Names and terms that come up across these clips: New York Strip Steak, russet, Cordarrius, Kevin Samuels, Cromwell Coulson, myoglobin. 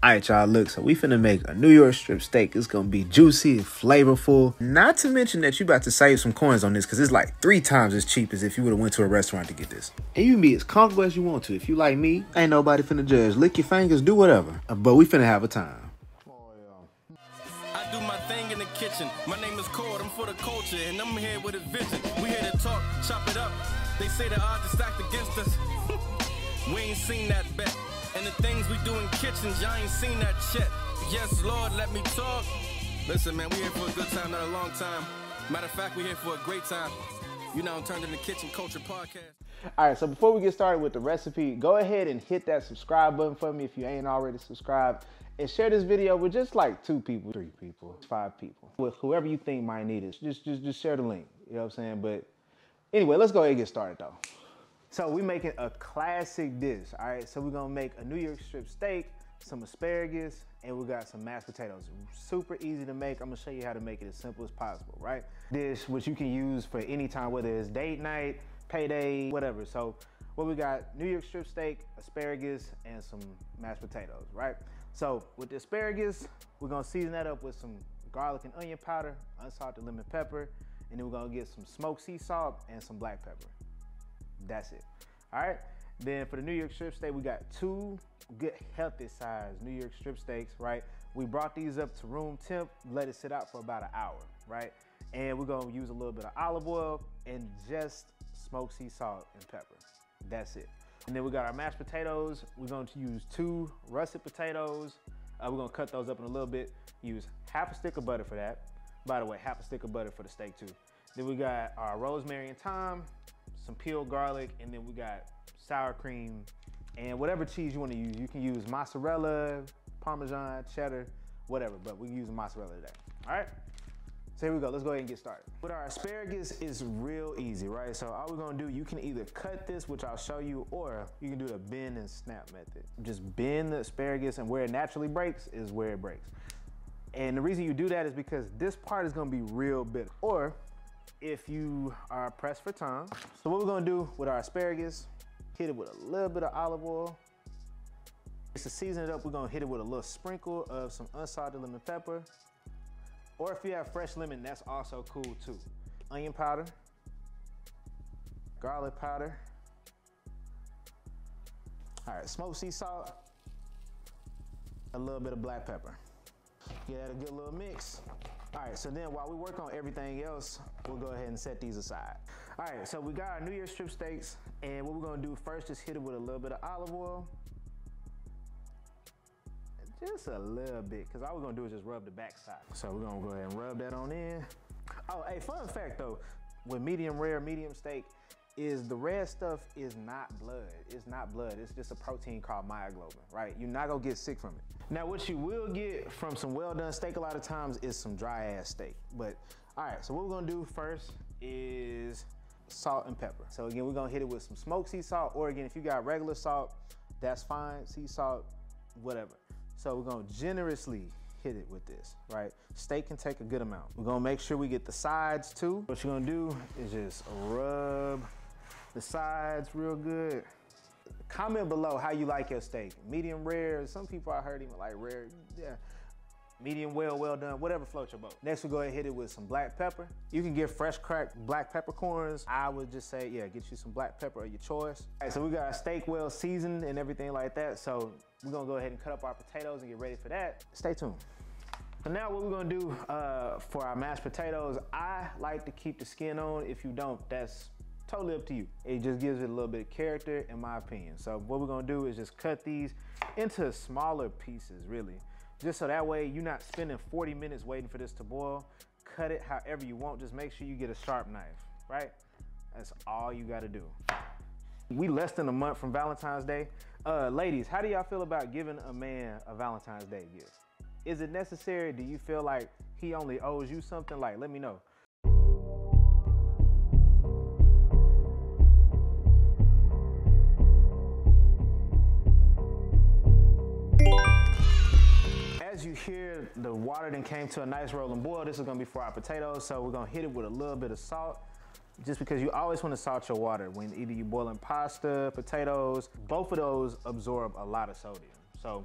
Alright y'all, look, so we finna make a New York strip steak. It's gonna be juicy and flavorful. Not to mention that you about to save some coins on this, because it's like 3 times as cheap as if you would've went to a restaurant to get this. And you can be as comfortable as you want to. If you like me, ain't nobody finna judge. Lick your fingers, do whatever. But we finna have a time. Oh, yeah. I do my thing in the kitchen. My name is Cord, I'm for the culture, and I'm here with a vision. We here to talk, chop it up. They say the odds are stacked against us. We ain't seen that bet. And the things we do in kitchens, y'all ain't seen that shit. Yes, Lord, let me talk. Listen, man, we here for a good time, not a long time. Matter of fact, we here for a great time. You know, turned into Kitchen Culture Podcast. All right, so before we get started with the recipe, go ahead and hit that subscribe button for me if you ain't already subscribed. And share this video with just like 2 people, 3 people, 5 people. With whoever you think might need it. Just share the link, you know what I'm saying? But anyway, let's go ahead and get started, though. So we're making a classic dish, all right? So we're gonna make a New York strip steak, some asparagus, and we got some mashed potatoes. Super easy to make. I'm gonna show you how to make it as simple as possible, right? Dish, which you can use for any time, whether it's date night, payday, whatever. So what we got, New York strip steak, asparagus, and some mashed potatoes, right? So with the asparagus, we're gonna season that up with some garlic and onion powder, unsalted lemon pepper, and then we're gonna get some smoked sea salt and some black pepper. That's it. All right, then for the New York strip steak, we got 2 good healthy sized New York strip steaks, right? We brought these up to room temp, let it sit out for about 1 hour, right? And we're gonna use a little bit of olive oil and just smoked sea salt and pepper. That's it. And then we got our mashed potatoes. We're going to use 2 russet potatoes. We're gonna cut those up in a little bit. Use half a stick of butter for that. By the way, half a stick of butter for the steak too. Then we got our rosemary and thyme, some peeled garlic, and then we got sour cream and whatever cheese you want to use. You can use mozzarella, Parmesan, cheddar, whatever, but we're using mozzarella today. All right, so here we go. Let's go ahead and get started. With our asparagus, it's real easy, right? So all we're gonna do, you can either cut this, which I'll show you, or you can do the bend and snap method. Just bend the asparagus, and where it naturally breaks is where it breaks. And the reason you do that is because this part is gonna be real bitter. Or if you are pressed for time. So what we're gonna do with our asparagus, hit it with a little bit of olive oil. Just to season it up, we're gonna hit it with a little sprinkle of some unsalted lemon pepper. Or if you have fresh lemon, that's also cool too. Onion powder, garlic powder. All right, smoked sea salt, a little bit of black pepper. Get that a good little mix. All right, so then while we work on everything else, we'll go ahead and set these aside. All right, so we got our New York strip steaks, and what we're gonna do first is hit it with a little bit of olive oil. Just a little bit, because all we're gonna do is just rub the back side. So we're gonna go ahead and rub that on in. Oh, hey, fun fact though, with medium rare, medium steak, is the red stuff is not blood. It's not blood, it's just a protein called myoglobin, right? You're not gonna get sick from it. Now, what you will get from some well-done steak a lot of times is some dry-ass steak. But, all right, so what we're gonna do first is salt and pepper. So again, we're gonna hit it with some smoked sea salt, or again, if you got regular salt, that's fine, sea salt, whatever. So we're gonna generously hit it with this, right? Steak can take a good amount. We're gonna make sure we get the sides too. What you're gonna do is just rub the sides real good. Comment below how you like your steak. Medium rare, some people I heard even like rare, yeah. Medium well done, whatever floats your boat. Next we'll go ahead and hit it with some black pepper. You can get fresh cracked black peppercorns. I would just say, yeah, get you some black pepper of your choice. All right, so we got our steak well seasoned and everything like that. So we're gonna go ahead and cut up our potatoes and get ready for that. Stay tuned. So now what we're gonna do for our mashed potatoes, I like to keep the skin on. If you don't, that's totally up to you. It just gives it a little bit of character, in my opinion. So what we're gonna do is just cut these into smaller pieces, really. Just so that way you're not spending 40 minutes waiting for this to boil. Cut it however you want. Just make sure you get a sharp knife, right? That's all you gotta do. We less than a month from Valentine's Day. Ladies, how do y'all feel about giving a man a Valentine's Day gift? Is it necessary? Do you feel like he only owes you something? Like, let me know. As you hear, the water then came to a nice rolling boil. This is gonna be for our potatoes, so we're gonna hit it with a little bit of salt, just because you always wanna salt your water when either you're boiling pasta, potatoes. Both of those absorb a lot of sodium. So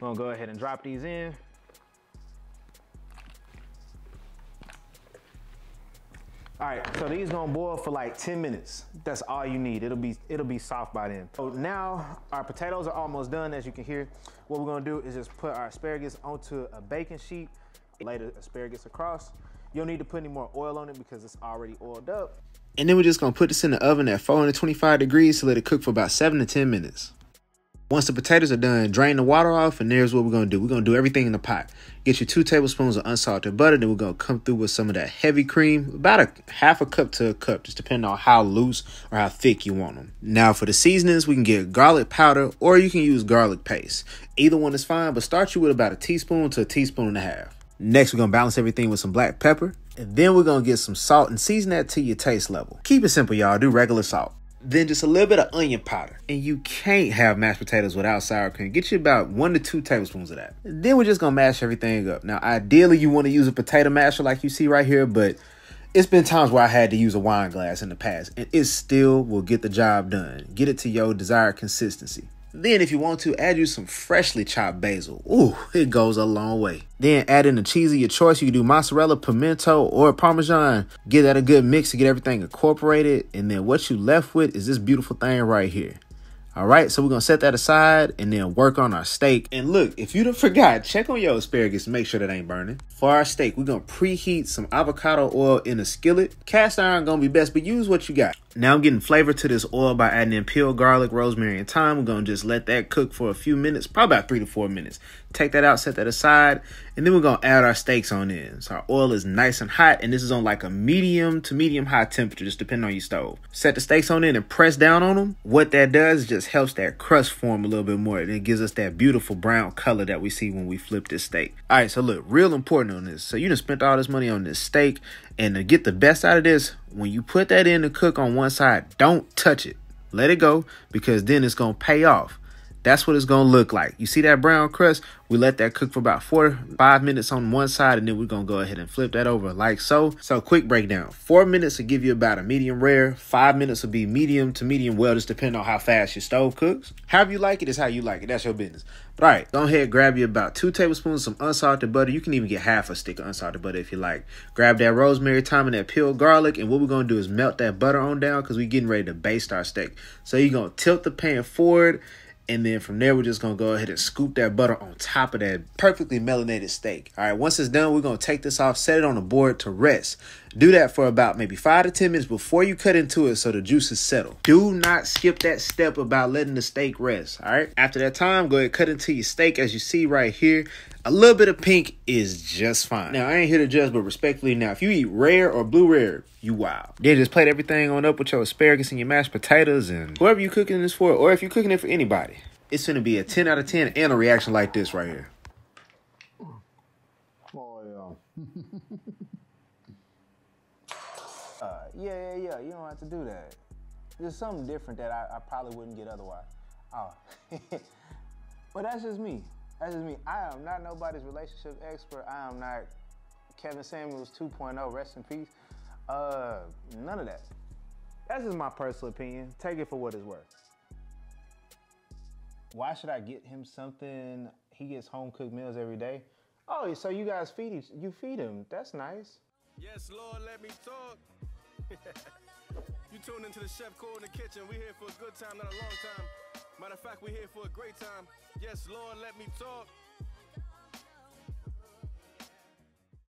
I'm gonna go ahead and drop these in. All right, so these gonna boil for like 10 minutes. That's all you need. It'll be soft by then. So now our potatoes are almost done, as you can hear. What we're gonna do is just put our asparagus onto a baking sheet, lay the asparagus across. You don't need to put any more oil on it because it's already oiled up. And then we're just gonna put this in the oven at 425 degrees to let it cook for about 7 to 10 minutes. Once the potatoes are done, drain the water off, and there's what we're gonna do. We're gonna do everything in the pot. Get you 2 tablespoons of unsalted butter, then we're gonna come through with some of that heavy cream, about ½ a cup to a cup, just depending on how loose or how thick you want them. Now for the seasonings, we can get garlic powder, or you can use garlic paste. Either one is fine, but start you with about 1 teaspoon to 1.5 teaspoons. Next, we're gonna balance everything with some black pepper, and then we're gonna get some salt and season that to your taste level. Keep it simple, y'all, do regular salt. Then just a little bit of onion powder. And you can't have mashed potatoes without sour cream. Get you about 1 to 2 tablespoons of that. Then we're just gonna mash everything up. Now, ideally you wanna use a potato masher like you see right here, but it's been times where I had to use a wine glass in the past, and it still will get the job done. Get it to your desired consistency. Then if you want to, add you some freshly chopped basil. Ooh, it goes a long way. Then add in the cheese of your choice. You can do mozzarella, pimento, or Parmesan. Give that a good mix to get everything incorporated. And then what you left with is this beautiful thing right here. All right, so we're gonna set that aside and then work on our steak. And look, if you done forgot, check on your asparagus and make sure that ain't burning. For our steak, we're gonna preheat some avocado oil in a skillet. Cast iron gonna be best, but use what you got. Now I'm getting flavor to this oil by adding in peeled garlic, rosemary, and thyme. We're gonna just let that cook for a few minutes, probably about 3 to 4 minutes. Take that out, set that aside, and then we're gonna add our steaks on in. So our oil is nice and hot, and this is on like a medium to medium high temperature, just depending on your stove. Set the steaks on in and press down on them. What that does is just helps that crust form a little bit more, and it gives us that beautiful brown color that we see when we flip this steak. All right, so look, real important on this. So you done spent all this money on this steak, and to get the best out of this, when you put that in to cook on one side, don't touch it. Let it go, because then it's gonna pay off. That's what it's gonna look like. You see that brown crust? We let that cook for about 4 to 5 minutes on one side, and then we're gonna go ahead and flip that over like so. So quick breakdown. 4 minutes will give you about a medium rare. 5 minutes will be medium to medium well, just depending on how fast your stove cooks. However you like it is how you like it. That's your business. But all right, go ahead, grab you about 2 tablespoons of some unsalted butter. You can even get half a stick of unsalted butter if you like. Grab that rosemary, thyme, and that peeled garlic, and what we're gonna do is melt that butter on down because we're getting ready to baste our steak. So you're gonna tilt the pan forward, and then from there, we're just gonna go ahead and scoop that butter on top of that perfectly melanated steak. All right, once it's done, we're gonna take this off, set it on the board to rest. Do that for about maybe 5 to 10 minutes before you cut into it so the juices settle. Do not skip that step about letting the steak rest, all right? After that time, go ahead and cut into your steak as you see right here. A little bit of pink is just fine. Now, I ain't here to judge, but respectfully, now, if you eat rare or blue rare, you wild. Then just plate everything on up with your asparagus and your mashed potatoes and whoever you're cooking this for, or if you're cooking it for anybody. It's gonna be a 10 out of 10 and a reaction like this right here. Oh, yeah. Yeah, you don't have to do that. There's something different that I probably wouldn't get otherwise. Oh, but that's just me. That's just me. I am not nobody's relationship expert. I am not Kevin Samuels 2.0, rest in peace. None of that. That's just my personal opinion. Take it for what it's worth. Why should I get him something? He gets home-cooked meals every day. Oh, so you guys feed him. That's nice. Yes, Lord, let me talk. You tuned into the Chef Cole in the kitchen. We here for a good time, not a long time. Matter of fact, we here for a great time. Yes, Lord, let me talk.